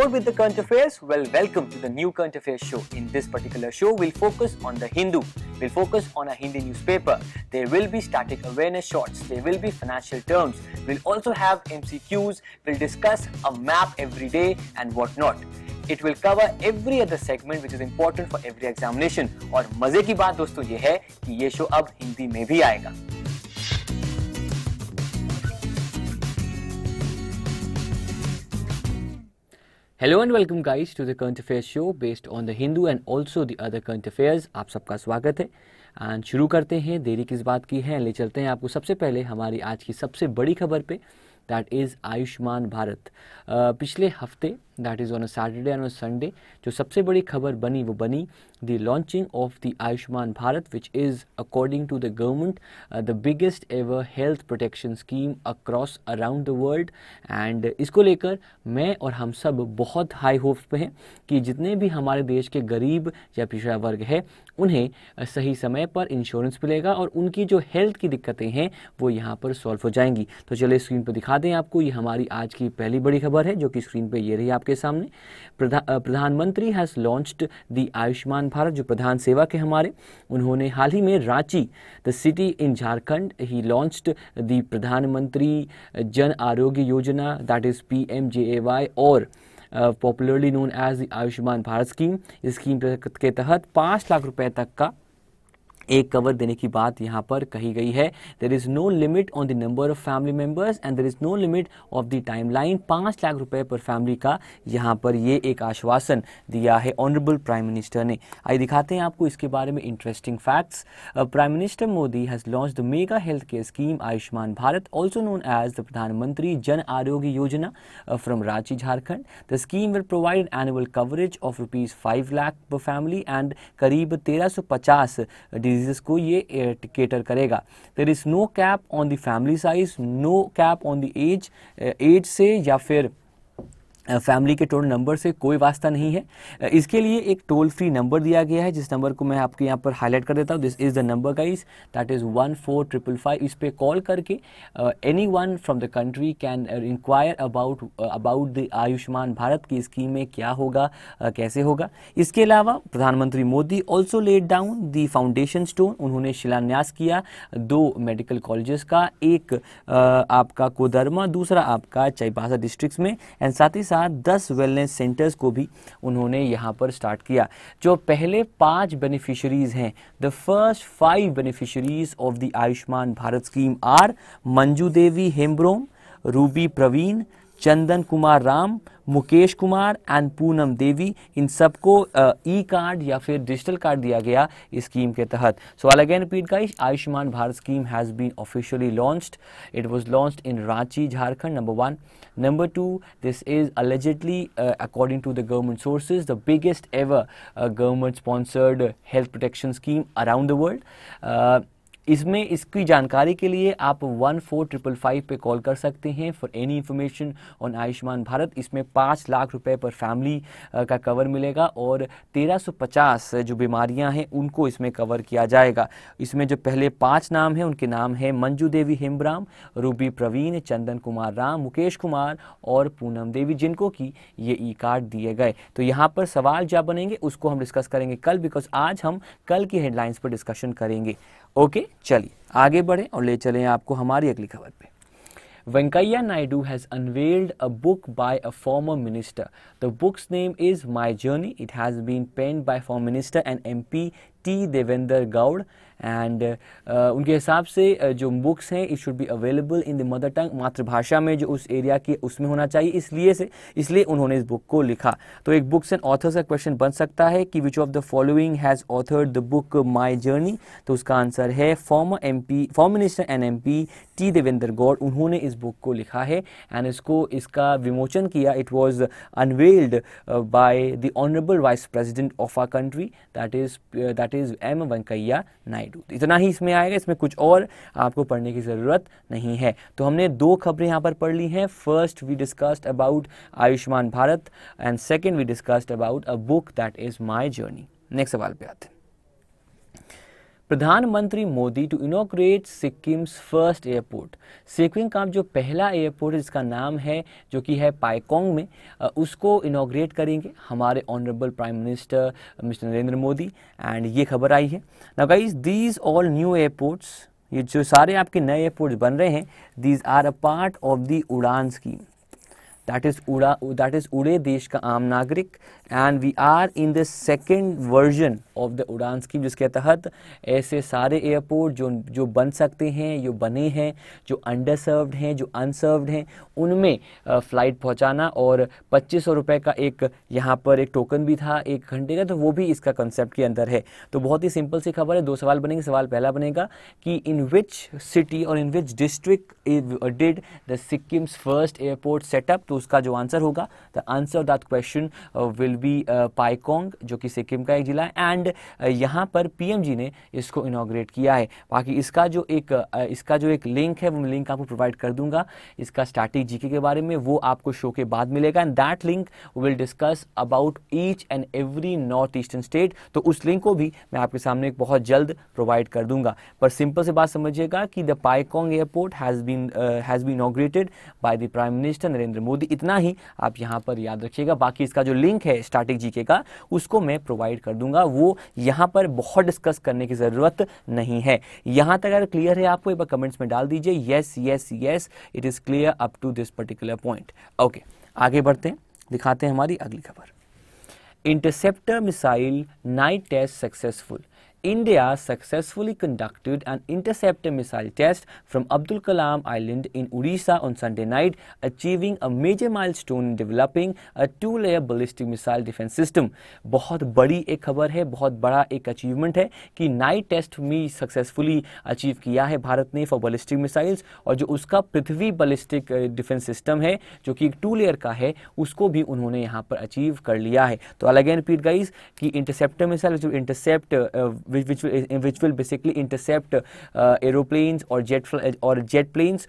More with the current affairs? Well, welcome to the new current affairs show. In this particular show, we'll focus on the Hindu. We'll focus on a Hindi newspaper. There will be static awareness shots. There will be financial terms. We'll also have MCQs. We'll discuss a map every day and whatnot. It will cover every other segment which is important for every examination. और मजे की बात दोस्तों ये है कि ये show अब हिंदी में भी आएगा. Hello and welcome guys to the current affairs show based on the Hindu and also the other current affairs. आप सबका स्वागत है एंड शुरू करते हैं. देरी किस बात की है, ले चलते हैं आपको सबसे पहले हमारी आज की सबसे बड़ी खबर पे. That is Ayushman Bharat. पिछले हफ्ते that is on a Saturday and on Sunday जो सबसे बड़ी खबर बनी वो बनी the launching of the Ayushman Bharat which is according to the government the biggest ever health protection scheme across around the world. And इसको लेकर मैं और हम सब बहुत हाई होप्स पे हैं कि जितने भी हमारे देश के गरीब या पिछड़ा वर्ग है उन्हें सही समय पर इंश्योरेंस मिलेगा और उनकी जो हेल्थ की दिक्कतें हैं वो यहाँ पर सॉल्व हो जाएंगी. तो चलिए स्क्रीन पर दिखा दें आपको, ये हमारी आज की पहली बड़ी खबर है जो कि स्क्रीन पर ये रही आपके सामने. Pradhanmantri has launched the Ayushman Bharat. जो प्रधान सेवा के हमारे, उन्होंने हाल ही में Ranchi the city in Jharkhand ही लॉन्च्ड द प्रधानमंत्री Jan Arogya Yojana that is PMJAY और popularly known as the Ayushman Bharat scheme. इस स्कीम के तहत 5 लाख रुपए तक का एक कवर देने की बात यहाँ पर कही गई है. There is no limit on the number of family members and there is no limit of the time line. 5 lakh रुपए पर फैमिली का यहाँ पर ये एक आश्वासन दिया है ऑनरेबल प्राइम मिनिस्टर ने. आइए दिखाते हैं आपको इसके बारे में interesting facts. Prime minister Modi has launch the mega health care scheme Ayushman Bharat also known as the प्रधानमंत्री Jan Arogya Yojana from Ranchi Jharkhand. The scheme will provide annual coverage of ₹5 lakh per family and करीब 1350 को ये केटर करेगा. There is no cap on the family size, no cap on the age से या फिर family के total number से कोई वास्ता नहीं है. इसके लिए एक टोल फ्री नंबर दिया गया है जिस नंबर को मैं आपके यहाँ पर हाईलाइट कर देता हूँ. This is the number guys, that is 14555. इस पे कॉल करके anyone from the country can inquire about the Ayushman Bharat की स्कीम में क्या होगा, कैसे होगा. इसके अलावा प्रधानमंत्री Modi also laid down the foundation stone. उन्होंने शिलान्यास किया 2 मेडिकल कॉलेजेस का, एक आपका कोडरमा, दूसरा आपका चाईबासा डिस्ट्रिक्ट में, एंड साथ ही 10 वेलनेस सेंटर्स को भी उन्होंने यहाँ पर स्टार्ट किया. जो पहले 5 बेनिफिशियरीज हैं, the first 5 beneficiaries of the Ayushman Bharat scheme are Manju Devi Hembrom, Ruby Praveen, Chandan Kumar Ram, Mukesh Kumar and Poonam Devi. इन सबको ई कार्ड या फिर डिजिटल कार्ड दिया गया इस स्कीम के तहत. So I again repeat guys, Ayushman Bharat scheme has been officially launched. It was launched in Ranchi Jharkhand, number 1. Number 2, this is allegedly according to the government sources the biggest ever government sponsored health protection scheme around the world. इसमें इसकी जानकारी के लिए आप 14555 पे call कर सकते हैं for any information on Ayushman Bharat. इसमें 5 लाख रुपए पर फैमिली का कवर मिलेगा और 1350 जो बीमारियां हैं उनको इसमें कवर किया जाएगा. इसमें जो पहले 5 नाम हैं उनके नाम हैं मंजू देवी हेम्ब्राम, रूबी प्रवीण, चंदन कुमार राम, मुकेश कुमार और पूनम देवी, जिनको कि ये ई कार्ड दिए गए. तो यहाँ पर सवाल जो बनेंगे उसको हम डिस्कस करेंगे कल, बिकॉज आज हम कल की हेडलाइंस पर डिस्कशन करेंगे. ओके, चलिए आगे बढ़ें और ले चलें आपको हमारी अगली खबर पे. Venkaiah Naidu has unveiled a book by a former minister. The book's name is My Journey. It has been penned by former minister and MP T. Devendra Gowd. And उनके हिसाब से जो बुक्स हैं it should be available in the mother tongue, मातृभाषा में जो उस area की उसमें होना चाहिए, इसलिए उन्होंने इस बुक को लिखा. तो एक बुक्स एंड ऑथर्स का क्वेश्चन बन सकता है कि which of the following has authored the book my journey. तो उसका आंसर है former minister and MP T. Devendra Gaur. उन्होंने इस बुक को लिखा है एंड इसका विमोचन किया. It was unveiled by the honourable vice president of our country that is M. Venkaiah Naidu. इतना ही इसमें आएगा, इसमें कुछ और आपको पढ़ने की जरूरत नहीं है. तो हमने 2 खबरें यहाँ पर पढ़ ली हैं. First we discussed about Ayushman Bharat and second we discussed about a book that is my journey. Next सवाल पे आते हैं. प्रधानमंत्री Modi to inaugurate Sikkim's first airport. Sikkim का जो पहला एयरपोर्ट है जिसका नाम है जो कि है पाइकोंग में, उसको इनॉग्रेट करेंगे हमारे honourable prime minister mister Narendra Modi. And ये खबर आई है now guys, these all new airports, ये जो सारे आपके नए एयरपोर्ट्स बन रहे हैं, these are a part of the Udan scheme that is उड़े देश का आम नागरिक। And we are in the second version of the Udan scheme, जिसके तहत ऐसे सारे एयरपोर्ट जो बन सकते हैं, जो बने हैं, जो अंडर सर्व्ड हैं, जो अनसर्व्ड हैं, उनमें फ़्लाइट पहुंचाना। और 2500 रुपये का एक यहाँ पर एक टोकन भी था 1 घंटे का, तो वो भी इसका कंसेप्ट के अंदर है। तो बहुत ही सिंपल सी खबर है। 2 सवाल बनेंगे। सवाल पहला बनेगा कि इन विच सिटी और in which district did the Sikkim's first airport setup, तो उसका जो आंसर होगा, the answer of that question will be Pakyong, जो कि सिक्किम का एक जिला है। एंड यहाँ पर पीएमजी ने इसको इनॉग्रेट किया है। बाकी इसका जो एक लिंक है, वो लिंक आपको प्रोवाइड कर दूंगा, इसका स्टैटिक जीके के बारे में, वो आपको शो के बाद मिलेगा। And that link will discuss about each and every north eastern state, तो उस लिंक को भी मैं आपके सामने बहुत जल्द प्रोवाइड कर दूंगा। पर सिंपल से बात समझिएगा कि the Pakyong airport has been inaugurated by the prime minister Narendra Modi. इतना ही आप यहाँ पर याद रखिएगा। बाकी इसका जो लिंक है स्टैटिक जीके का, उसको मैं प्रोवाइड कर दूंगा, वो यहाँ पर बहुत डिस्कस करने की ज़रूरत नहीं है। यहाँ तक अगर क्लियर है आपको, एक बार कमेंट्स में डाल दीजिए yes yes yes, it is clear up to this particular point. Okay, आगे बढ़ते हैं, दिखाते हैं हमारी अगली खबर। Interceptor missile night test successful. India successfully conducted an interceptor missile test from Abdul Kalam Island in Odisha on Sunday night, achieving a major milestone in developing a 2-layer ballistic missile defense system. बहुत बड़ी एक खबर है, बहुत बड़ा एक achievement है कि नाइट टेस्ट में successfully achieve किया है भारत ने for ballistic missiles, और जो उसका पृथ्वी ballistic defense system है जो कि 2-layer का है, उसको भी उन्होंने यहाँ पर achieve कर लिया है। तो again repeat guys कि interceptor missile जो intercept which will basically intercept aeroplanes or jet planes,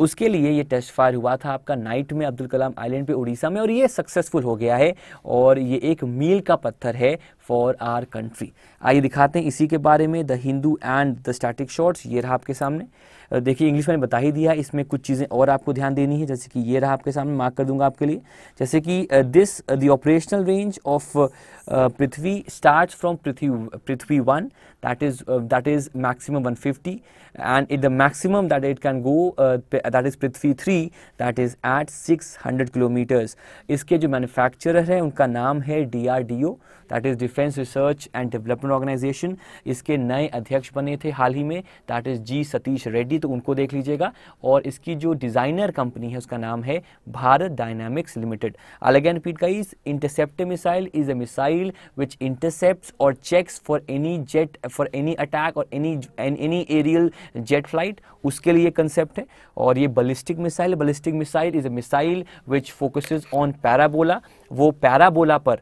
उसके लिए ये टेस्ट फायर हुआ था आपका नाइट में अब्दुल कलाम आइलैंड पे उड़ीसा में, और ये सक्सेसफुल हो गया है। और ये एक मील का पत्थर है फॉर आवर कंट्री। आइए दिखाते हैं इसी के बारे में the Hindu and the static shots. ये रहा आपके सामने, देखिए इंग्लिश में बता ही दिया, इसमें कुछ चीज़ें और आपको ध्यान देनी है, जैसे कि ये रहा आपके सामने, मार्क कर दूंगा आपके लिए, जैसे कि this the operational range of Prithvi starts from Prithvi 1, that is maximum 150, and the maximum that it can go that is Prithvi 3, that is at 600 kilometers. इसके जो manufacturer है उनका नाम है DRDO, that is Defense Research and Development Organization। इसके नए अध्यक्ष बने थे हाल ही में, that is G Satish Reddy, तो उनको देख लीजिएगा। और इसकी जो डिज़ाइनर कंपनी है उसका नाम है Bharat dynamics Limited. Again repeat guys, interceptor missile is a missile which intercepts or checks for any jet for any attack or any aerial jet flight, उसके लिए कंसेप्ट है। और ये ballistic missile is a missile which focuses on parabola, वो parabola पर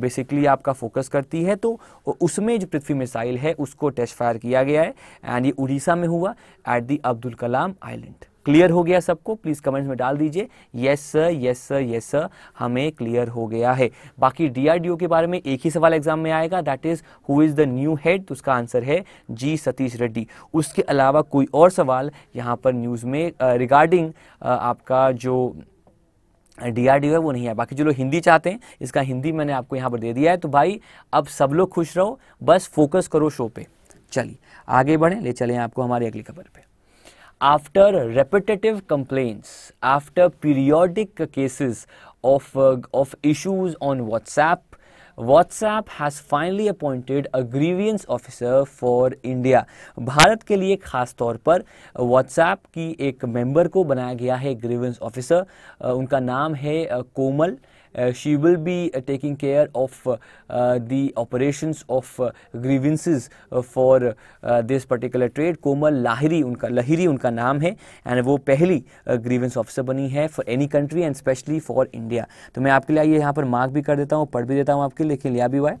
basically आपका focus करती है। तो उसमें जो पृथ्वी मिसाइल है उसको टेस्ट फायर किया गया है, एंड ये उड़ीसा में हुआ at the Abdul Kalam island. Clear हो गया सबको? प्लीज़ कमेंट्स में डाल दीजिए yes sir yes sir yes sir, हमें क्लियर हो गया है। बाकी डीआरडीओ के बारे में एक ही सवाल एग्जाम में आएगा, that is who is the new head, तो उसका आंसर है जी सतीश रेड्डी। उसके अलावा कोई और सवाल यहाँ पर न्यूज़ में रिगार्डिंग आपका जो डीआरडीओ है वो नहीं है। बाकी जो लोग हिंदी चाहते हैं, इसका हिंदी मैंने आपको यहाँ पर दे दिया है। तो भाई अब सब लोग खुश रहो, बस फोकस करो शो पे। चलिए आगे बढ़ें, ले चलें आपको हमारी अगली खबर पे। After repetitive complaints, after periodic cases of issues on WhatsApp has finally appointed a grievance officer for India। Bharat के लिए खास तौर पर WhatsApp की एक मेंबर को बनाया गया है grievance officer, उनका नाम है कोमल। She will be taking care of the operations of grievances for this particular trade। कोमल लाहिरी उनका नाम है, and वो पहली grievance officer बनी है for any country and especially for India। तो मैं आपके लिए यहाँ पर मार्क भी कर देता हूँ, पढ़ भी देता हूँ आपके लिए, लिखा लिया भी हुआ है।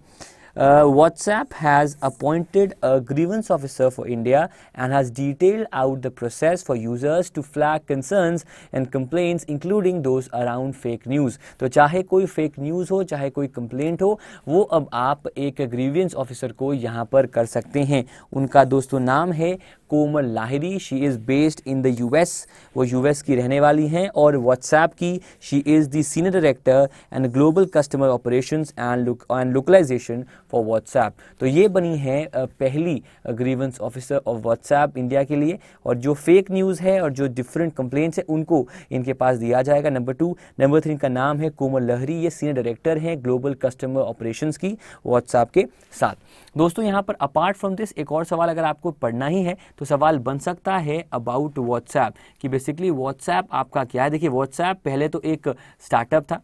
WhatsApp has appointed a grievance officer for India and has detailed out the process for users to flag concerns and complaints, including those around fake news. तो चाहे कोई fake news हो, चाहे कोई complaint हो, वो अब आप एक grievance officer को यहाँ पर कर सकते हैं. उनका दोस्तों नाम है Komal Lahiri. She is based in the US. वो US की रहने वाली हैं और WhatsApp की she is the senior director and global customer operations and localisation for WhatsApp. तो ये बनी है पहली grievance officer of WhatsApp India के लिए. और जो फेक न्यूज़ है और जो डिफरेंट कंप्लेंट्स हैं उनको इनके पास दिया जाएगा. नंबर 2. नंबर 3 का नाम है कोमल लाहिरी. ये सीनियर डायरेक्टर हैं ग्लोबल कस्टमर ऑपरेशंस की WhatsApp के साथ. दोस्तों यहाँ पर अपार्ट फ्रॉम दिस एक और सवाल अगर आपको पढ़ना ही है तो सवाल बन सकता है अबाउट WhatsApp कि बेसिकली WhatsApp आपका क्या है. देखिए WhatsApp पहले तो एक स्टार्टअप था,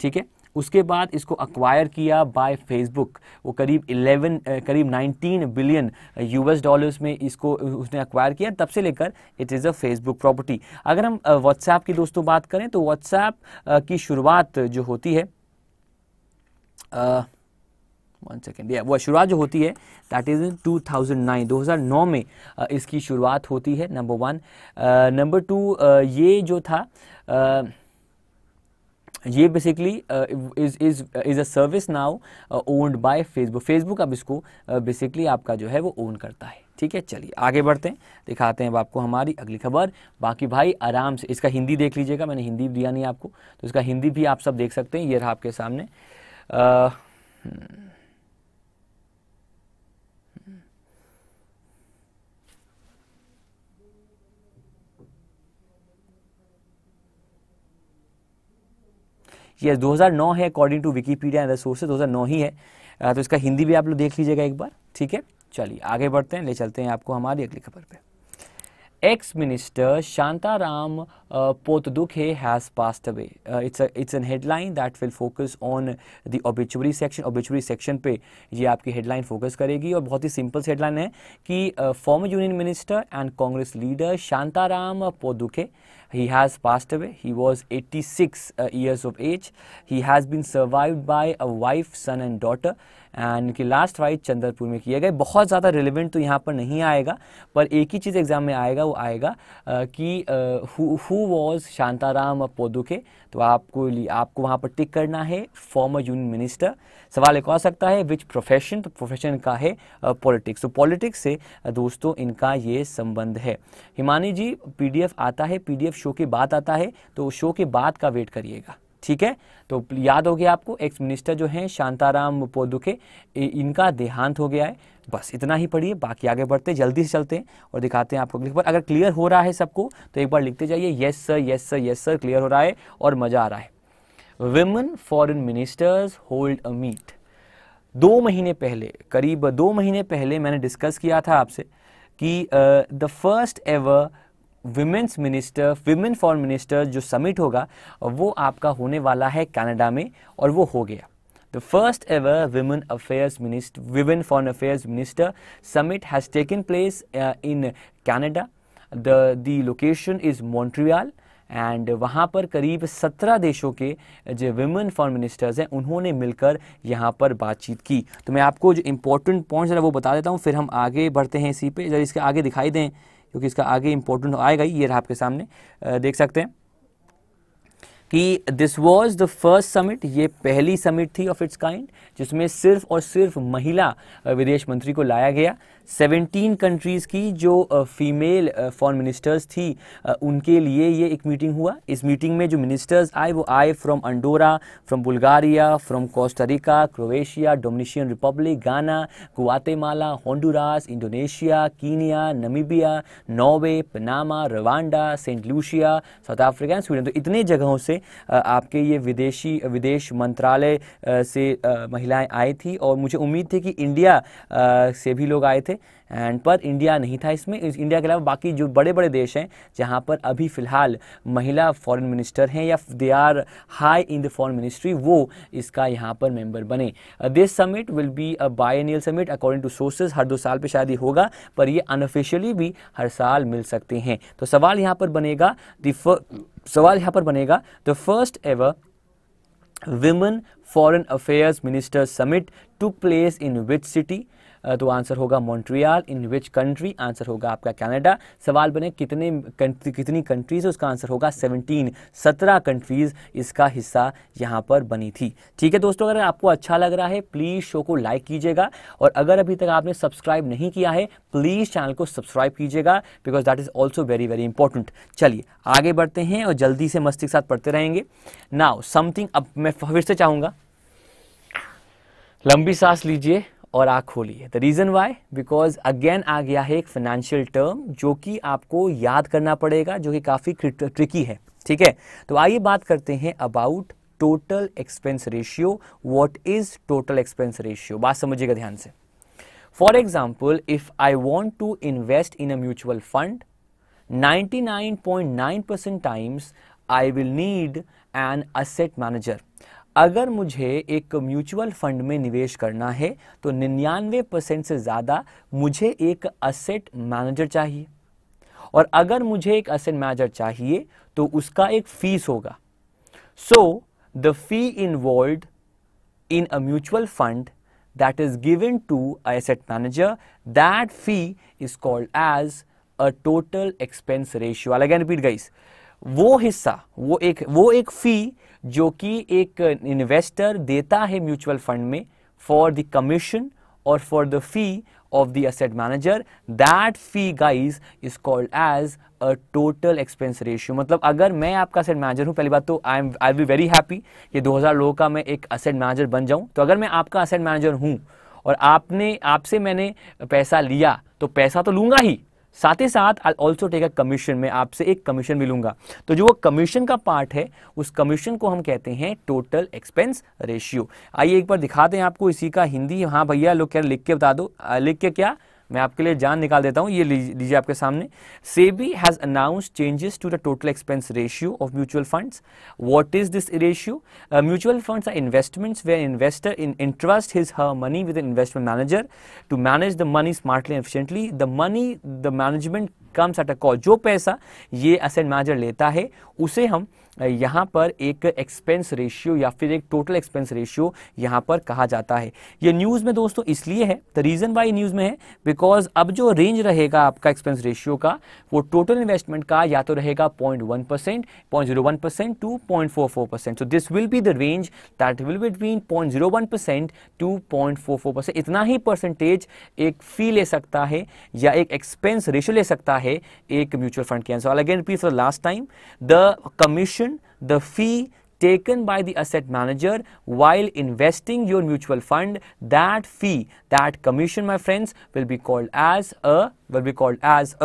ठीक है. उसके बाद इसको अक्वायर किया बाय फेसबुक. वो करीब $19 बिलियन में इसको उसने अक्वायर किया. तब से लेकर it is a Facebook property. अगर हम WhatsApp की दोस्तों बात करें तो WhatsApp की शुरुआत जो होती है शुरुआत जो होती है दैट इज़ इन 2009 में इसकी शुरुआत होती है. नंबर 1. नंबर 2 ये जो था ये basically is a service now owned by Facebook. Facebook अब इसको बेसिकली आपका जो है वो ओन करता है, ठीक है. चलिए आगे बढ़ते हैं, दिखाते हैं अब आपको हमारी अगली खबर. बाकी भाई आराम से इसका हिंदी देख लीजिएगा, मैंने हिंदी दिया नहीं आपको तो इसका हिंदी भी आप सब देख सकते हैं. ये रहा आपके सामने. यस, 2009 है according to Wikipedia and other sources. 2009 ही है तो इसका हिंदी भी आप लोग देख लीजिएगा एक बार, ठीक है. चलिए आगे बढ़ते हैं, ले चलते हैं आपको हमारी अगली खबर पे. Ex Minister Shanta Ram Port Dukhe has passed away. It's an headline that will focus on the obituary section. Obituary section पे ये आपकी headline focus करेगी और बहुत ही simple headline है कि former Union Minister and Congress leader Shanta Ram Port Dukhe he has passed away. He was 86 years of age. He has been survived by a wife, son and daughter. And इनकी last ride Chandrapur में किया गया. बहुत ज़्यादा relevant तो यहाँ पर नहीं आएगा पर एक ही चीज़ एग्जाम में आएगा, वो आएगा कि हु वॉज शांताराम पोट दुखे. तो आपको वहाँ पर टिक करना है फॉर्मर यूनियन मिनिस्टर. सवाल एक और सकता है विच प्रोफेशन, तो प्रोफेशन का है पॉलिटिक्स. तो पॉलिटिक्स से दोस्तों इनका ये संबंध है. हिमानी जी PDF आता है, PDF शो के बाद आता है तो शो के बाद का वेट करिएगा, ठीक है. तो याद हो गया आपको एक्स मिनिस्टर जो हैं शांताराम पोट दुखे, इनका देहांत हो गया है. बस इतना ही पढ़िए, बाकी आगे बढ़ते हैं, जल्दी से चलते हैं और दिखाते हैं आपको अगली खबर. अगर क्लियर हो रहा है सबको तो एक बार लिखते जाइए yes sir, yes sir, yes sir. Clear हो रहा है और मज़ा आ रहा है. Women foreign ministers hold a meet. 2 महीने पहले, करीब 2 महीने पहले मैंने डिस्कस किया था आपसे कि the first ever women's minister, women foreign minister जो समिट होगा वो आपका होने वाला है कनाडा में और वो हो गया. The first ever women affairs minister, women foreign affairs minister summit has taken place in Canada. The location is Montreal and वहाँ पर करीब 17 देशों के जो विमेन फॉरेन मिनिस्टर्स हैं उन्होंने मिलकर यहाँ पर बातचीत की. तो मैं आपको जो इम्पोर्टेंट पॉइंट्स है वो बता देता हूँ, फिर हम आगे बढ़ते हैं इसी पे. जरा इसके आगे दिखाई दें क्योंकि इसका आगे इम्पोर्टेंट आएगा ही. ये रहा आपके सामने, देख सकते हैं कि this was the first summit. ये पहली समिट थी ऑफ इट्स काइंड जिसमें सिर्फ और सिर्फ महिला विदेश मंत्री को लाया गया. 17 कंट्रीज़ की जो फीमेल फॉरेन मिनिस्टर्स थी उनके लिए ये एक मीटिंग हुआ. इस मीटिंग में जो मिनिस्टर्स आए वो आए from Andorra, from Bulgaria, from Costa Rica, Croatia, Dominican Republic, Ghana, Guatemala, Honduras, Indonesia, Kenya, Namibia, Norway, Panama, Rwanda, Saint Lucia, South Africa, Sweden. तो इतने जगहों से आपके ये विदेश मंत्रालय से महिलाएँ आई थी और मुझे उम्मीद थी कि इंडिया से भी लोग आए थे एंड पर इंडिया नहीं था इसमें. इंडिया के अलावा बाकी जो बड़े बड़े देश हैं जहां पर अभी फ़िलहाल महिला फॉरेन मिनिस्टर हैं या they are high in the foreign ministry, वो इसका यहां पर मेंबर बने. This summit will be a biennial summit according to sources. हर 2 साल पे शायद ये होगा पर ये अनऑफिशियली भी हर साल मिल सकते हैं. तो सवाल यहाँ पर बनेगा the first ever Women Foreign Affairs Minister Summit took place in which city? तो आंसर होगा Montreal. In which country? Answer होगा आपका कनाडा। सवाल बने कितनी कंट्रीज है, उसका आंसर होगा 17 कंट्रीज इसका हिस्सा यहाँ पर बनी थी। ठीक है दोस्तों, अगर आपको अच्छा लग रहा है प्लीज़ शो को लाइक कीजिएगा, और अगर अभी तक आपने सब्सक्राइब नहीं किया है प्लीज़ चैनल को सब्सक्राइब कीजिएगा, because that is also very very important. चलिए आगे बढ़ते हैं और जल्दी से मस्ती के साथ पढ़ते रहेंगे। नाउ समथिंग, अब मैं फिर से चाहूँगा लंबी सांस लीजिए और आँख खोलिए। The reason why, because again आ गया है एक फाइनेंशियल टर्म जो कि आपको याद करना पड़ेगा, जो कि काफ़ी ट्रिकी है। ठीक है, तो आइए बात करते हैं about total expense ratio. What is total expense ratio? बात समझिएगा ध्यान से। For example, if I want to invest in a mutual fund, 99.9% times I will need an asset manager. अगर मुझे एक म्यूचुअल फंड में निवेश करना है तो 99% से ज़्यादा मुझे एक असेट मैनेजर चाहिए, और अगर मुझे एक असेट मैनेजर चाहिए तो उसका एक फीस होगा। So the fee involved in a mutual fund that is given to a asset manager, that fee is called as a total expense ratio. Again repeat guys, वो हिस्सा, वो एक फी जो कि एक इन्वेस्टर देता है म्यूचुअल फंड में फॉर द कमीशन और for the fee of the asset manager, that fee guys is called as a total expense ratio. मतलब अगर मैं आपका एसेट मैनेजर हूं, पहली बात तो I will be very happy कि 2000 लोगों का मैं एक एसेट मैनेजर बन जाऊं। तो अगर मैं आपका एसेट मैनेजर हूं और आपसे मैंने पैसा लिया तो पैसा तो लूँगा ही, साथ ही साथ I also take a commission, मैं आपसे एक कमीशन भी लूँगा। तो जो वो कमीशन का पार्ट है, उस कमीशन को हम कहते हैं टोटल एक्सपेंस रेशियो। आइए एक बार दिखाते हैं आपको इसी का हिंदी। हाँ भैया लोग कह रहे लिख के बता दो, लिख के क्या, मैं आपके लिए जान निकाल देता हूँ। ये लीजिए आपके सामने। SEBI has announced changes to the total expense ratio of mutual funds. What is this ratio? Mutual funds are investments where investor in interest his her money with an investment manager to manage the money smartly and efficiently. The money the management comes at a cost. जो पैसा ये asset manager लेता है उसे हम यहाँ पर एक एक्सपेंस रेशियो या फिर एक टोटल एक्सपेंस रेशियो यहाँ पर कहा जाता है। ये न्यूज़ में दोस्तों इसलिए है, द रीज़न वाई न्यूज़ में है बिकॉज अब जो रेंज रहेगा आपका एक्सपेंस रेशियो का, वो टोटल इन्वेस्टमेंट का या तो रहेगा 0.1%, 0.01% to 0.44%। So this will be the range that will be between 0.01% to 0.44%। इतना ही परसेंटेज एक फी ले सकता है या एक एक्सपेंस रेशियो ले सकता है एक म्यूचुअल फंड के। Answer again repeat for last time, the commission, the fee taken by the asset manager while investing your mutual fund, that fee, that commission, my friends, will be called as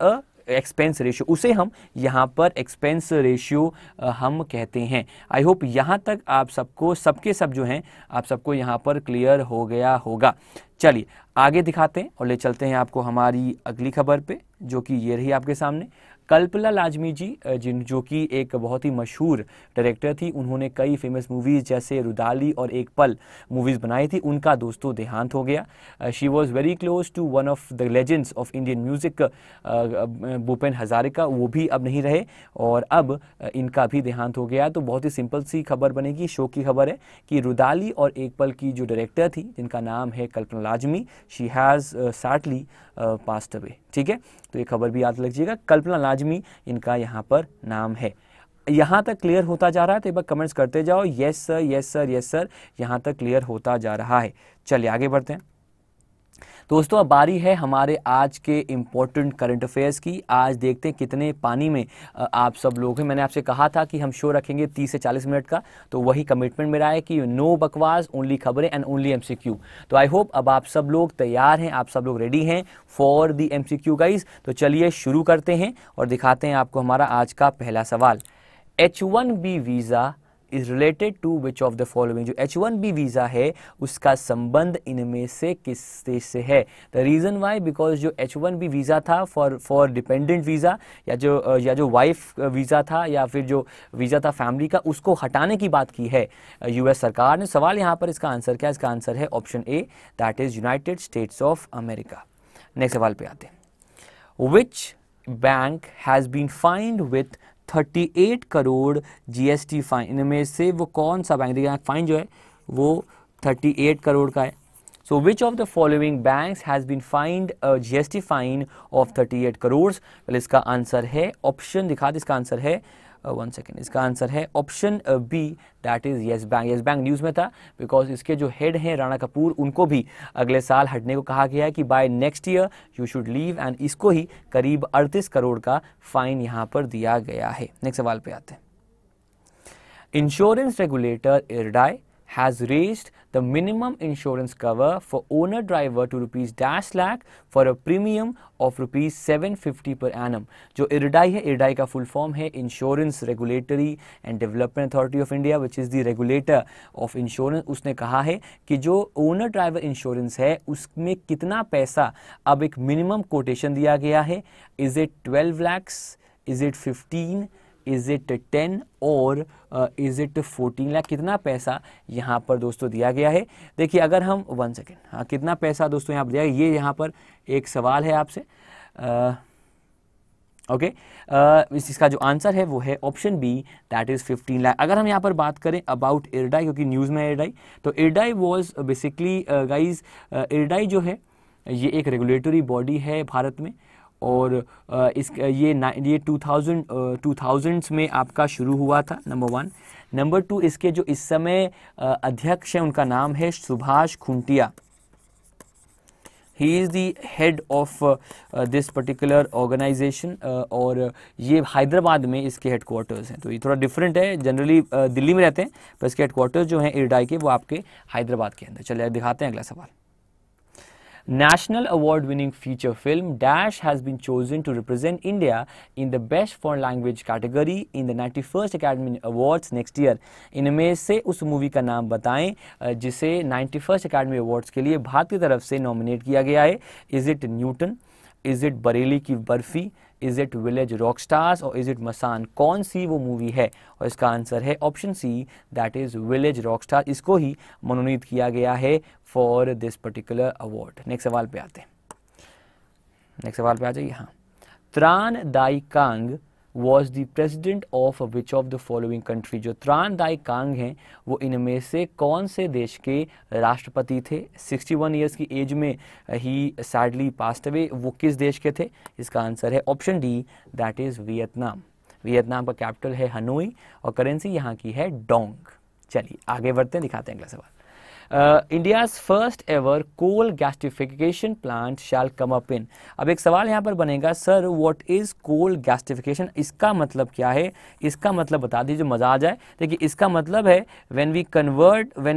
a expense ratio. उसे हम यहाँ पर expense ratio हम कहते हैं। I hope यहाँ तक आप सबको सबके सब यहाँ पर क्लियर हो गया होगा। चलिए आगे दिखाते हैं और ले चलते हैं आपको हमारी अगली खबर पे, जो कि ये रही आपके सामने। कल्पना लाजमी जी, जो कि एक बहुत ही मशहूर डायरेक्टर थी, उन्होंने कई फेमस मूवीज़ जैसे रुदाली और एक पल मूवीज़ बनाई थी, उनका दोस्तों देहांत हो गया। She was very close to one of the legends of Indian music, Bhupen Hazarika. वो भी अब नहीं रहे और अब इनका भी देहांत हो गया। तो बहुत ही सिंपल सी खबर बनेगी, शो की खबर है कि रुदाली और एक पल की जो डायरेक्टर थी जिनका नाम है Kalpana Lajmi, she has sadly passed away. ठीक है, तो ये खबर भी याद रखिएगा, कल्पना लाजमी इनका यहाँ पर नाम है। यहाँ तक क्लियर होता जा रहा है तो एक बार कमेंट्स करते जाओ, yes sir, yes sir, yes sir, यहाँ तक क्लियर होता जा रहा है। चलिए आगे बढ़ते हैं दोस्तों, अब बारी है हमारे आज के इम्पोर्टेंट करंट अफेयर्स की। आज देखते हैं कितने पानी में आप सब लोग हैं। मैंने आपसे कहा था कि हम शो रखेंगे 30 से 40 मिनट का, तो वही कमिटमेंट मेरा है कि नो बकवास, ओनली खबरें एंड ओनली एमसीक्यू। तो आई होप अब आप सब लोग तैयार हैं, आप सब लोग रेडी हैं फॉर दी एमसीक्यू गाइज। तो चलिए शुरू करते हैं और दिखाते हैं आपको हमारा आज का पहला सवाल। H-1B visa is related to which of the following? जो H-1B वीज़ा है उसका संबंध इनमें से किस देश से है? द रीज़न वाई, बिकॉज जो H-1B वीज़ा था फॉर डिपेंडेंट वीज़ा या जो वाइफ वीज़ा था या फिर जो वीज़ा था फैमिली का, उसको हटाने की बात की है यूएस सरकार ने। सवाल यहाँ पर इसका आंसर क्या है? इसका आंसर है option A, that is United States of America. Next सवाल पे आते हैं। Which bank has been fined with 38 crore GST fine, इनमें से वो कौन सा बैंक, देखिए फाइन जो है वो 38 करोड़ का है. So which of the following banks has been fined GST fine of 38 crore. well, इसका आंसर है ऑप्शन दिखा दे, इसका आंसर है इसका आंसर है option B, that is Yes Bank. Yes Bank news में था बिकॉज इसके जो हेड हैं राणा कपूर, उनको भी अगले साल हटने को कहा गया है कि by next year you should leave, and इसको ही करीब 38 करोड़ का फाइन यहाँ पर दिया गया है. नेक्स्ट सवाल पे आते हैं. Insurance regulator IRDAI has raised the minimum insurance cover for owner driver to ₹-lakh for a premium of ₹750 per annum. जो IRDAI है, IRDAI का full form है Insurance Regulatory and Development Authority of India, which is the regulator of insurance. उसने कहा है कि जो owner driver insurance है उसमें कितना पैसा, अब एक minimum quotation दिया गया है, is it 12 lakhs, is it 15, is it 10 और इज इट 14 लाख, कितना पैसा यहाँ पर दोस्तों दिया गया है. देखिए अगर हम हाँ कितना पैसा दोस्तों यहाँ पर दिया, ये यहाँ पर एक सवाल है आपसे. इसका जो आंसर है वो है option B, that is 15 lakh. अगर हम यहाँ पर बात करें अबाउट इरडाई, क्योंकि न्यूज़ में इरडाई, तो IRDAI was basically guys, IRDAI जो है ये एक रेगुलेटरी बॉडी है भारत में, और ये 2000s में आपका शुरू हुआ था, नंबर वन. नंबर टू, इसके जो इस समय अध्यक्ष हैं उनका नाम है Subhash Khuntia. He is the head of this particular organisation, और ये हैदराबाद में इसके हेडक्वार्टर्स हैं. तो ये थोड़ा डिफरेंट है, जनरली दिल्ली में रहते हैं, पर इसके हेडक्वार्टर्स जो हैं इरडाई के वो आपके हैदराबाद के अंदर. चलिए दिखाते हैं अगला सवाल. National award-winning feature film Dash has been chosen to represent India in the Best Foreign Language category in the 91st Academy Awards next year. इनमें से उस मूवी का नाम बताएं जिसे 91st Academy Awards के लिए भारत की तरफ से नॉमिनेट किया गया है. Is it Newton? Is it Bareilly की barfi? Is it Village Rockstars? और Is it मसान? कौन सी वो मूवी है? और इसका आंसर है option C, that is village Rockstar. इसको ही मनोनीत किया गया है for this particular award. Next सवाल पे आते हैं. नेक्स्ट सवाल पे आ जाइए. हाँ, Tran Dai Quang was the president of which of the following country. जो त्रान दाई कांग हैं वो इनमें से कौन से देश के राष्ट्रपति थे. 61 ईयर्स की एज में ही सैडली पास्ट अवे. वो किस देश के थे. इसका आंसर है option D, that is Vietnam. Vietnam का कैपिटल है हनोई और करेंसी यहाँ की है डोंग. चलिए आगे बढ़ते हैं, दिखाते हैं अगला सवाल. India's first ever coal gasification plant shall come up in. अब एक सवाल यहाँ पर बनेगा, sir what is coal gasification, इसका मतलब क्या है. इसका मतलब बता दीजिए, मज़ा आ जाए. देखिए इसका मतलब है when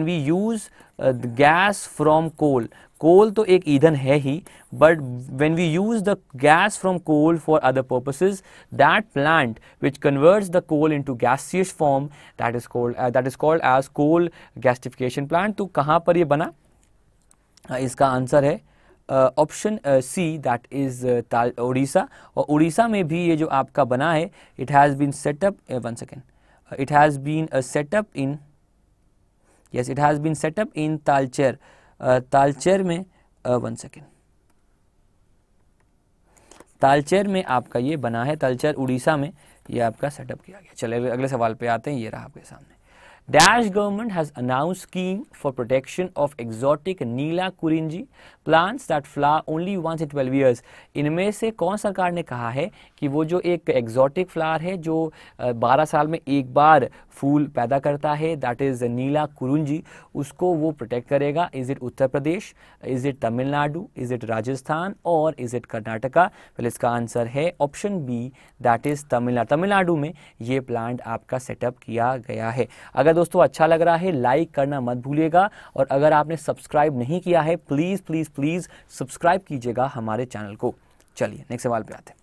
we use gas from coal. Coal तो एक ईंधन है ही, but when we use the gas from coal for other purposes, that plant which converts the coal into gaseous form, that is called as coal gasification plant. तो कहाँ पर ये बना. इसका आंसर है option C, that is Orissa. और उड़ीसा में भी ये जो आपका बना है, it has been set up in Talcher. Talcher में तालचेर में आपका ये बना है. तालचेर उड़ीसा में ये आपका सेटअप किया गया. चले अगले सवाल पे आते हैं. ये रहा आपके सामने. Dash government has announced scheme for protection of exotic Nila Kurinji plants that flower only once in 12 years. इनमें से कौन सरकार ने कहा है कि वो जो एक exotic flower है जो 12 साल में एक बार फूल पैदा करता है, that is नीला कुरुंजी, उसको वो प्रोटेक्ट करेगा. Is it Uttar Pradesh, Is it Tamil Nadu, Is it Rajasthan और Is it कर्नाटका. फिर इसका आंसर है option B, that is Tamil Nadu. Tamil Nadu में ये प्लांट आपका सेटअप किया गया है. अगर दोस्तों अच्छा लग रहा है लाइक करना मत भूलिएगा, और अगर आपने सब्सक्राइब नहीं किया है प्लीज़ प्लीज़ प्लीज़ सब्सक्राइब कीजिएगा हमारे चैनल को. चलिए नेक्स्ट सवाल पे आते हैं.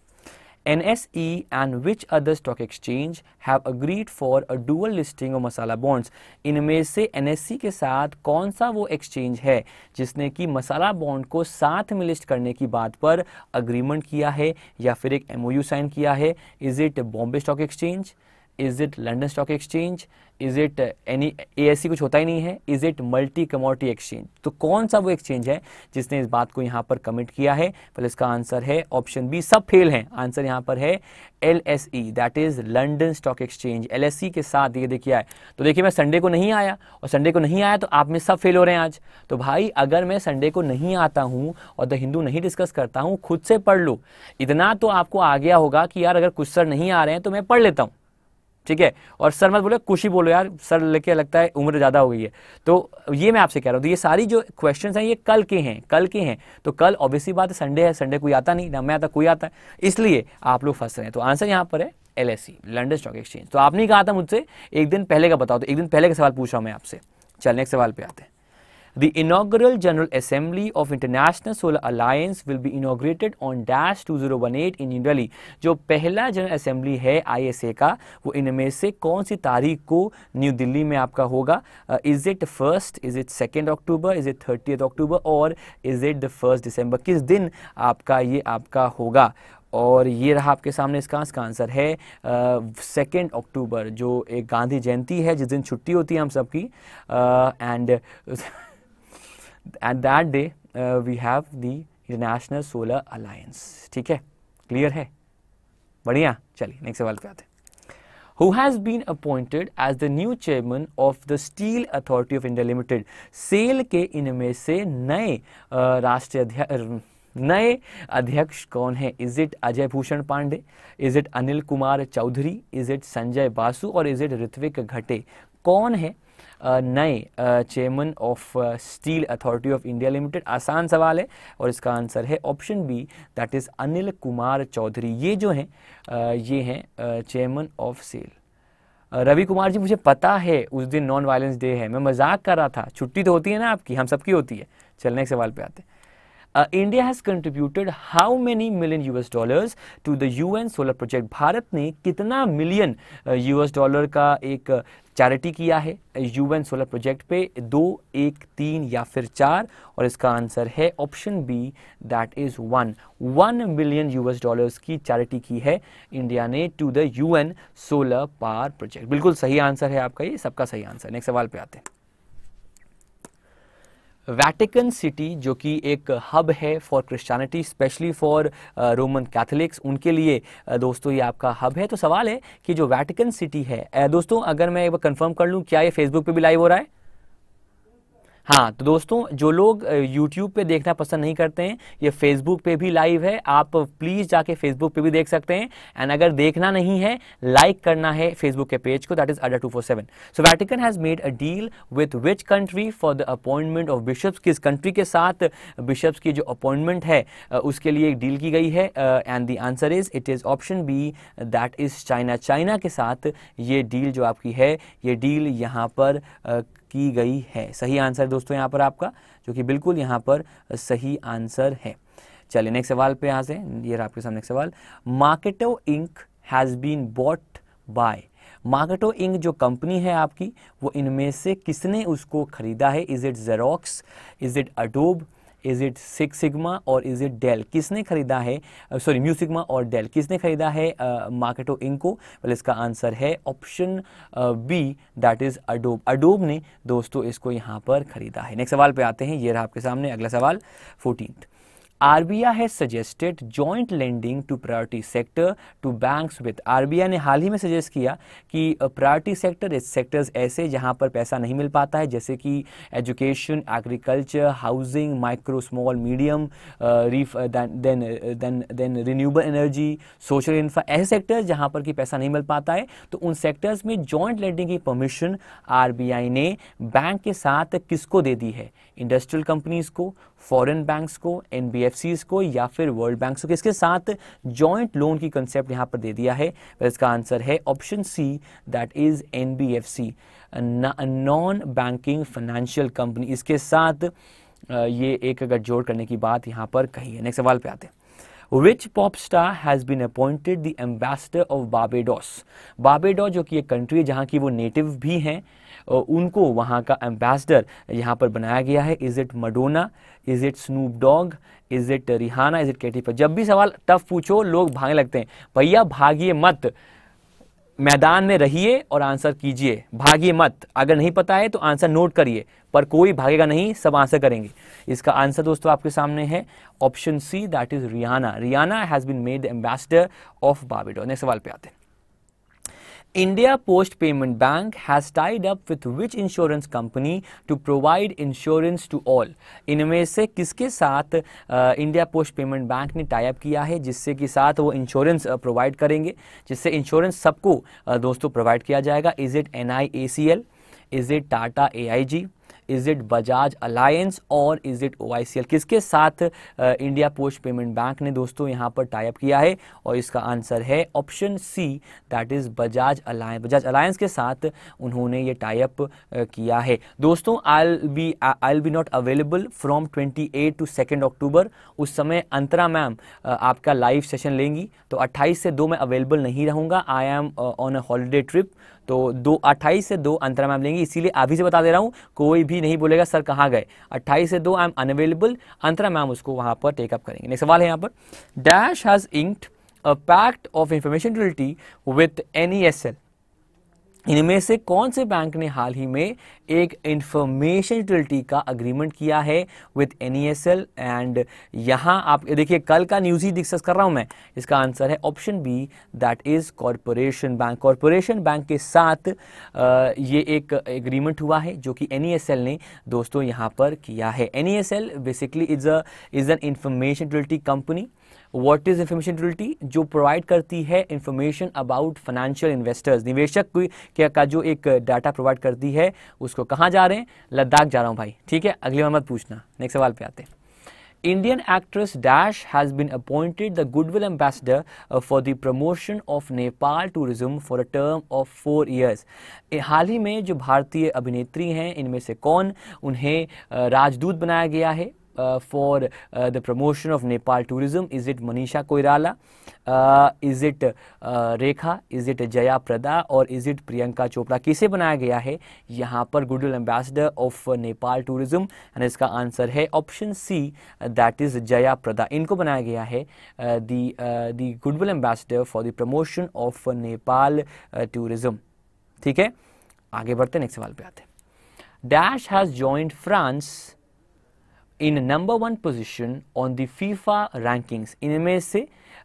NSE and which other stock exchange have agreed for a dual listing of masala bonds. इनमें से NSE के साथ कौन सा वो एक्सचेंज है जिसने कि मसाला बॉन्ड को साथ में लिस्ट करने की बात पर अग्रीमेंट किया है या फिर एक MOU साइन किया है. Is it Bombay stock exchange, is it London stock exchange, is it any ASE कुछ होता ही नहीं है, is it multi commodity exchange, तो कौन सा वो एक्सचेंज है जिसने इस बात को यहाँ पर कमिट किया है। पहले इसका आंसर है ऑप्शन बी, सब फेल हैं। आंसर यहाँ पर है LSE, that is London stock exchange. LSE के साथ ये देखिए आए, तो देखिए मैं संडे को नहीं आया और संडे को नहीं आया तो आप में सब फेल हो रहे हैं आज। तो भाई अगर मैं संडे को नहीं आता हूँ और द हिंदू नहीं डिस्कस करता हूँ, खुद से पढ़ लो। इतना तो आपको आ गया होगा कि यार अगर कुछ सर नहीं आ रहे हैं तो मैं पढ़ लेता हूँ, ठीक है। और सर मत बोलो, कुछ ही बोलो यार, सर लेके लगता है उम्र ज़्यादा हो गई है। तो ये मैं आपसे कह रहा हूँ। तो ये सारी जो क्वेश्चंस हैं ये कल के हैं, कल के हैं। तो कल ऑब्वियसली बात है संडे है, संडे कोई आता नहीं, ना मैं आता कोई आता है, इसलिए आप लोग फंस रहे हैं। तो आंसर यहाँ पर है LSE, लंडन स्टॉक एक्सचेंज। तो आपने कहा था मुझसे एक दिन पहले का बताओ, तो एक दिन पहले का सवाल पूछ रहा हूँ मैं आपसे। चल नेक्स्ट सवाल पे आते हैं। The inaugural General Assembly of International Solar Alliance will be inaugurated on dash 2018 in New Delhi। जो पहला जनरल असेंबली है ISA का, वो इनमें से कौन सी तारीख को न्यू दिल्ली में आपका होगा? Is it first, is it 2 October, is it 30 October और इज़ इट द 1 दिसंबर? किस दिन आपका ये आपका होगा? और ये रहा आपके सामने, इसका आंसर है 2 अक्टूबर, जो एक गांधी जयंती है, जिस दिन छुट्टी होती है हम सबकी। And At that day we have the International Solar Alliance। ठीक है, क्लियर है, बढ़िया। चलिए नेक्स्ट सवाल पे आते हैं। Who has been appointed as the new chairman of the Steel Authority of India Limited? Cell के इनमें से नए राष्ट्रीय अध्यक्ष, नए अध्यक्ष कौन है? Is it Ajay Bhushan Pandey, is it Anil Kumar Chaudhary, is it Sanjay Basu और इज इट ऋत्विक घटे? कौन है नए chairman of steel authority of India limited? आसान सवाल है और इसका आंसर है option B, that is Anil Kumar Chaudhary. ये जो हैं ये हैं chairman of cell. Ravi Kumar ji, मुझे पता है उस दिन नॉन वायलेंस डे है, मैं मजाक कर रहा था। छुट्टी तो होती है ना आपकी, हम सबकी होती है। चलने के सवाल पे आते हैं। India has contributed how many million $US to the UN solar project? Bharat ने कितना मिलियन $US का एक चैरिटी किया है UN सोलर प्रोजेक्ट पे? 2, 1, 3 या फिर 4 और इसका आंसर है option B, that is 1 million $US की चैरिटी की है इंडिया ने to the UN solar power project. बिल्कुल सही आंसर है आपका, ये सबका सही आंसर। नेक्स्ट सवाल पे आते हैं। वैटिकन सिटी जो कि एक हब है for Christianity, specially for Roman Catholics, उनके लिए दोस्तों ये आपका हब है। तो सवाल है कि जो वैटिकन सिटी है दोस्तों, अगर मैं एक बार कंफर्म कर लूँ, क्या ये फेसबुक पे भी लाइव हो रहा है? हाँ, तो दोस्तों जो लोग यूट्यूब पे देखना पसंद नहीं करते हैं, ये फेसबुक पे भी लाइव है। आप प्लीज़ जाके फेसबुक पे भी देख सकते हैं। एंड अगर देखना नहीं है, लाइक करना है फेसबुक के पेज को, that is @247। So Vatican has made a deal with which country for the appointment of bishops? किस कंट्री के साथ बिशप्स की जो अपॉइंटमेंट है उसके लिए एक डील की गई है? And the answer is, it is option B, that is China. China के साथ ये डील जो आपकी है, ये डील यहाँ पर की गई है। सही आंसर दोस्तों यहाँ पर आपका, जो कि बिल्कुल यहाँ पर सही आंसर है। चलिए नेक्स्ट सवाल पे यहाँ से, ये आपके सामने एक सवाल। Marketo Inc has been bought by, Marketo Inc जो कंपनी है आपकी, वो इनमें से किसने उसको खरीदा है? Is it Xerox, is it Adobe, is it six sigma और इज़ इट डेल? किसने खरीदा है, सॉरी म्यू सिग्मा और डेल, किसने खरीदा है मार्केटो इंक को? वेल इसका आंसर है option B, that is Adobe. Adobe ने दोस्तों इसको यहाँ पर खरीदा है। नेक्स्ट सवाल पे आते हैं, ये रहा आपके सामने अगला सवाल 14th। RBI has suggested joint lending to priority sector to banks with. RBI ने हाल ही में सजेस्ट किया कि प्रायोरिटी सेक्टर सेक्टर्स ऐसे जहां पर पैसा नहीं मिल पाता है, जैसे कि education, agriculture, housing, micro small medium, renewable energy, social infra, ऐसे सेक्टर्स जहां पर कि पैसा नहीं मिल पाता है। तो उन सेक्टर्स में जॉइंट लेंडिंग की परमिशन RBI ने बैंक के साथ किसको दे दी है? इंडस्ट्रियल कंपनीज़ को, फॉरेन बैंक्स को, NBFCs को या फिर वर्ल्ड बैंक को? किसके साथ जॉइंट लोन की कंसेप्ट यहाँ पर दे दिया है? तो इसका आंसर है option C, that is NBFC, non banking financial company. इसके साथ ये एक गठजोड़ करने की बात यहाँ पर कही है। नेक्स्ट सवाल पे आते हैं। Which pop star has been appointed the ambassador of Barbados? Barbados जो कि एक कंट्री है जहाँ की वो नेटिव भी हैं, उनको वहाँ का एम्बेसडर यहाँ पर बनाया गया है। Is it Madonna, is it Snoop Dogg, is it Rihanna, is it Katy Perry? जब भी सवाल टफ पूछो लोग भागने लगते हैं। भैया भागिए मत, मैदान में रहिए और आंसर कीजिए, भागिए मत। अगर नहीं पता है तो आंसर नोट करिए, पर कोई भागेगा नहीं, सब आंसर करेंगे। इसका आंसर दोस्तों आपके सामने है option C, that is Rihanna. Rihanna has been made ambassador of Barbados. Next सवाल पे आते हैं। India Post Payment Bank has tied up with which insurance company to provide insurance to all? इनमें से किसके साथ India Post Payment Bank ने tie up किया है जिससे कि साथ वो इंश्योरेंस प्रोवाइड करेंगे, जिससे इंश्योरेंस सबको दोस्तों प्रोवाइड किया जाएगा। Is it NIACL, is it Tata AIG, is it Bajaj Allianz और इज इट OICL? किसके साथ इंडिया पोस्ट पेमेंट बैंक ने दोस्तों यहां पर टाई अप किया है? और इसका आंसर है option C, that is Bajaj Allianz. Bajaj Allianz के साथ उन्होंने ये टाई अप किया है। दोस्तों I will be not available from 28 to 2 October. उस समय अंतरा मैम आपका लाइव सेशन लेंगी, तो 28 से 2 मैं अवेलेबल नहीं रहूँगा। I am on a holiday trip, तो 28 से 2 अंतरा मैम लेंगी। इसीलिए अभी से बता दे रहा हूँ, कोई भी नहीं बोलेगा सर कहाँ गए। 28 से 2 I am unavailable, Antara ma'am उसको वहाँ पर टेकअप करेंगे। नेक्स्ट सवाल है यहाँ पर, dash has inked a pact of information related with NESL। इनमें से कौन से बैंक ने हाल ही में एक इंफॉर्मेशन यूटिलिटी का एग्रीमेंट किया है विद NESL? एंड यहाँ आप देखिए, कल का न्यूज़ ही डिस्कस कर रहा हूँ मैं। इसका आंसर है option B, that is corporation bank. Corporation bank के साथ ये एक एग्रीमेंट हुआ है जो कि NESL ने दोस्तों यहाँ पर किया है। NESL basically is an information utility company. What is information utility? जो प्रोवाइड करती है इंफॉर्मेशन अबाउट फाइनेंशियल इन्वेस्टर्स। निवेशक का जो एक डाटा प्रोवाइड करती है। उसको कहाँ जा रहे हैं? लद्दाख जा रहा हूँ भाई, ठीक है, अगली बार मत पूछना। नेक्स्ट सवाल पे आते हैं। Indian actress Dash has been appointed the goodwill ambassador for the promotion of Nepal tourism for a term of 4 years. हाल ही में जो भारतीय अभिनेत्री हैं, इनमें से कौन, उन्हें राजदूत बनाया गया है for the promotion of Nepal tourism? Is it Manisha Koirala, is it Rekha, is it Jaya Prada और is it Priyanka Chopra? किसे बनाया गया है यहाँ पर goodwill ambassador of Nepal tourism? And इसका आंसर है option C, that is Jaya Prada. इनको बनाया गया है the goodwill ambassador for the promotion of Nepal tourism। ठीक है, आगे बढ़ते हैं, नेक्स्ट सवाल पे आते हैं। Dash has joined France in number 1 position on the FIFA rankings. इनमें से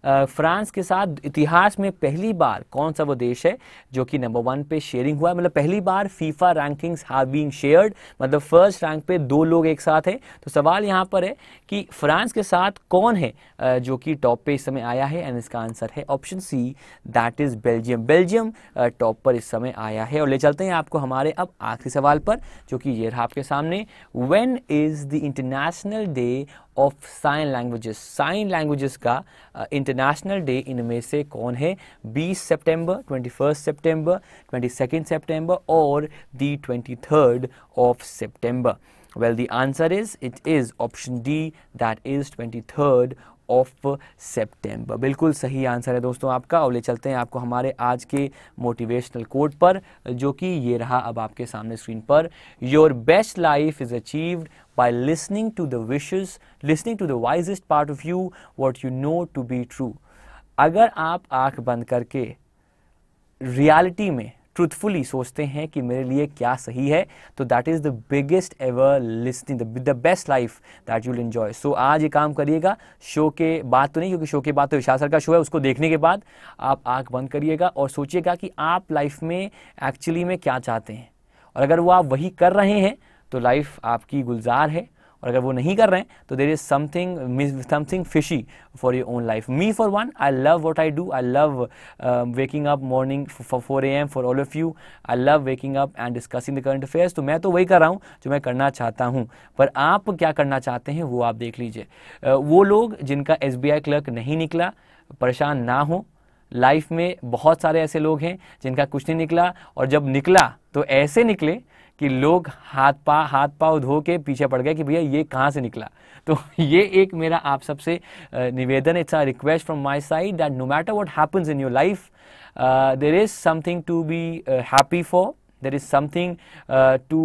फ्रांस के साथ इतिहास में पहली बार कौन सा वो देश है जो कि नंबर 1 पे शेयरिंग हुआ है? मतलब पहली बार FIFA rankings have been shared, मतलब फर्स्ट रैंक पे 2 लोग एक साथ हैं। तो सवाल यहाँ पर है कि फ्रांस के साथ कौन है जो कि टॉप पे इस समय आया है? एंड इसका आंसर है option C, that is Belgium. Belgium top पर इस समय आया है। और ले चलते हैं आपको हमारे अब आखिरी सवाल पर, जो कि ये रहा आपके सामने। When is the international day of sign languages? Sign languages का इंटरनेशनल डे इनमें से कौन है? 20 सितंबर, 21 सितंबर, 22 सितंबर और the 23 of September. Well the answer is, it is option D, that is 23 of September. बिल्कुल सही आंसर है दोस्तों आपका। और ले चलते हैं आपको हमारे आज के मोटिवेशनल कोट पर, जो कि ये रहा अब आपके सामने स्क्रीन पर। Your best life is achieved by listening to the wishes, listening to the wisest part of you, what you know to be true। अगर आप आँख बंद करके रियलिटी में ट्रूथफुली सोचते हैं कि मेरे लिए क्या सही है, तो that is the biggest ever listening, the best life that you will enjoy. So आज ये काम करिएगा, शो के बाद तो नहीं, क्योंकि शो के बाद तो विशाल सर का शो है, उसको देखने के बाद आप आँख बंद करिएगा और सोचिएगा कि आप लाइफ में एक्चुअली में क्या चाहते हैं। और अगर वो आप वही कर रहे हैं तो लाइफ आपकी गुलजार है, और अगर वो नहीं कर रहे हैं तो there is something fishy for your own life. Me for one, I love what I do. I love waking up morning 4 AM for all of you. I love waking up and discussing the current affairs. तो मैं तो वही कर रहा हूँ जो मैं करना चाहता हूँ, पर आप क्या करना चाहते हैं वो आप देख लीजिए। वो लोग जिनका SBI क्लर्क नहीं निकला, परेशान ना हो। लाइफ में बहुत सारे ऐसे लोग हैं जिनका कुछ नहीं निकला, और जब निकला तो ऐसे निकले कि लोग हाथ पाँव धो के पीछे पड़ गए कि भैया ये कहाँ से निकला। तो ये एक मेरा आप सबसे निवेदन, it's a request from my side, that no matter what happens in your life, there is something to be happy for, there is something to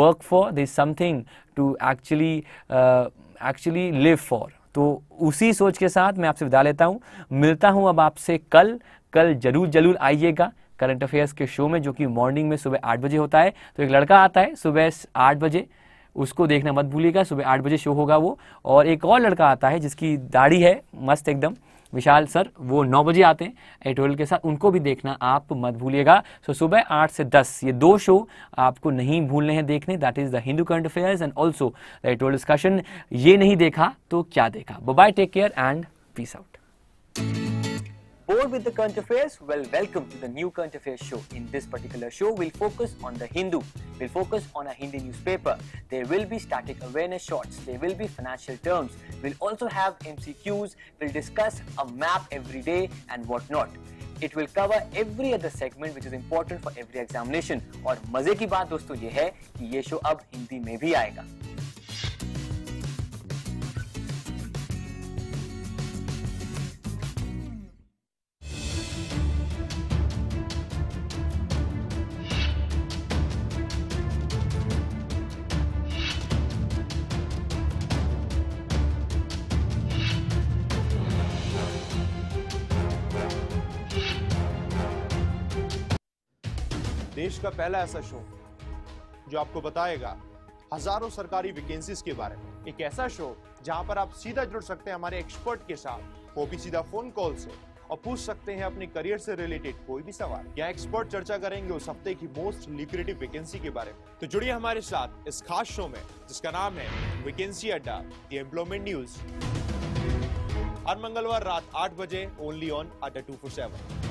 work for, there is something to actually live for. तो उसी सोच के साथ मैं आपसे विदा लेता हूँ, मिलता हूँ अब आपसे कल जरूर आइएगा करंट अफेयर्स के शो में, जो कि मॉर्निंग में सुबह 8 बजे होता है। तो एक लड़का आता है सुबह 8 बजे, उसको देखना मत भूलिएगा, सुबह 8 बजे शो होगा वो। और एक और लड़का आता है जिसकी दाढ़ी है मस्त एकदम, विशाल सर, वो 9 बजे आते हैं एडिटोरियल के साथ, उनको भी देखना आप मत भूलिएगा। सो सुबह 8 से 10 ये 2 शो आपको नहीं भूलने हैं देखने, that is the Hindu current affairs and also the editorial discussion. ये नहीं देखा तो क्या देखा। Bye, take care and peace out. Bored with the current affairs? Well, welcome to the new current affairs show. In this particular show, we'll focus on the Hindu. We'll focus on a Hindi newspaper. There will be static awareness shots. There will be financial terms. We'll also have MCQs. We'll discuss a map every day and whatnot. It will cover every other segment which is important for every examination. और मजे की बात दोस्तों ये है कि ये show अब हिंदी में भी आएगा। देश का पहला ऐसा शो जो आपको बताएगा हजारों सरकारी वैकेंसीज के बारे में, एक ऐसा शो जहां पर आप सीधा जुड़ सकते हैं हमारे एक्सपर्ट के साथ, वो भी सीधा फोन कॉल से, और पूछ सकते हैं अपने करियर से रिलेटेड कोई भी सवाल। या एक्सपर्ट चर्चा करेंगे उस हफ्ते की मोस्ट ल्यूक्रेटिव वैकेंसी के बारे में। तो जुड़िए हमारे साथ इस खास शो में जिसका नाम है वैकेंसी अड्डा, द एम्प्लॉयमेंट न्यूज, हर मंगलवार रात 8 बजे ओनली ऑन अड्डा 247।